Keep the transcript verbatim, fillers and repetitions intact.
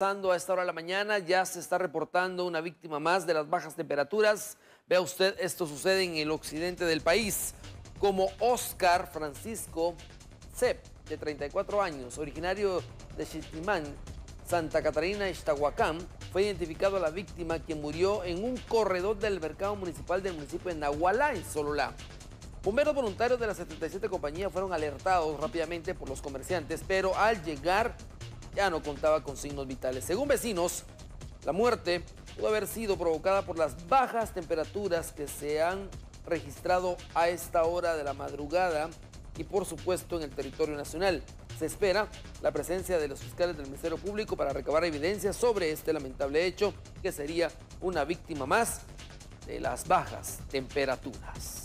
Pasando a esta hora de la mañana, ya se está reportando una víctima más de las bajas temperaturas. Vea usted, esto sucede en el occidente del país, como Oscar Francisco Cep, de treinta y cuatro años, originario de Xitimán, Santa Catarina Ixtahuacán. Fue identificado a la víctima, quien murió en un corredor del mercado municipal del municipio de Nahualá, en Sololá. Bomberos voluntarios de la setenta y siete compañía fueron alertados rápidamente por los comerciantes, pero al llegar ya no contaba con signos vitales. Según vecinos, la muerte pudo haber sido provocada por las bajas temperaturas que se han registrado a esta hora de la madrugada y, por supuesto, en el territorio nacional. Se espera la presencia de los fiscales del Ministerio Público para recabar evidencia sobre este lamentable hecho, que sería una víctima más de las bajas temperaturas.